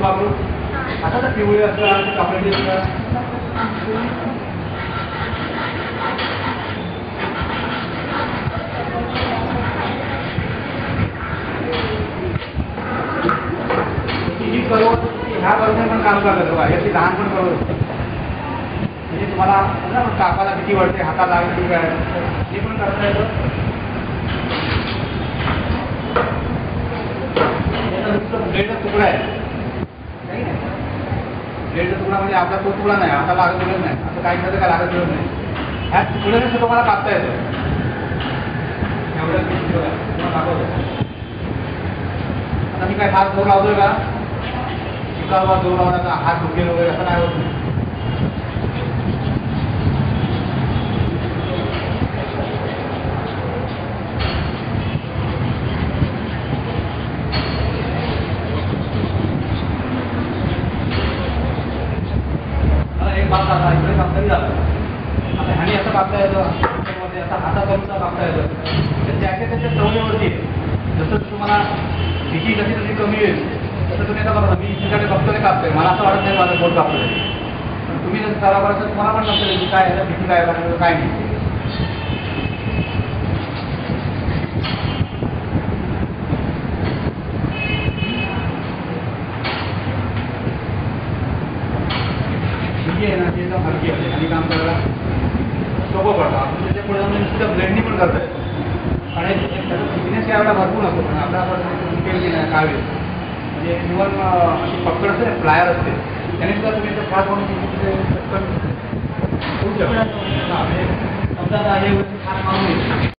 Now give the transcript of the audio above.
kamu? Ada tak diuliakan kabarnya? Ini kalau ह्या वर्षात पण काम करत होता याची लहानपण करत म्हणजे तुम्हाला ना कापाला किती वळते हाताला किती काय हे पण करता येतं याचा ब्लेडचा तुकडा आहे नाही ना ब्लेडचा तुकडा म्हणजे आपला तो तुकडा नाही हाताला लागत नाही असं काही नाही काय लागत नाही ह्या तुकड्याने सुद्धा तुम्हाला कापता येतं एवढं तुम्हाला दाखवतो आता मी काय हात जोर लावतोय का kalau dua orang tak hati mungkin orang akan ada. Kalau yang baca tak boleh baca tidak. Ada hari asal baca itu, kemudian asal ada kemudian baca itu. Jadi kerja terusnya bersih. Jadi cuma dikit dikit kami. तर तुम्ही आता बघा मी इकडे बघतोय कापतोय मला असं वाटत नाही माझं बोट कापतोय पण तुम्ही जर सराव करायचं तुम्हाला पण लक्षात येईल काय याला भीती काय लागणार काय नाही ठीक आहे ना ते एकदम हलकी आहे आणि काम करायला सोपं पडतं आपण त्याच्या पुढे जाऊन सुद्धा ब्लेंडिंग पण करता येईल आणि फिटनेस यावेळेला भरपूर असतो पण आपला आपण केली नाही कावे म्हणजे इव्हन अशी पकड असते फ्लायर असते त्याने सुद्धा तुम्ही ते फार म्हणून पटकन समजा हे फार मागून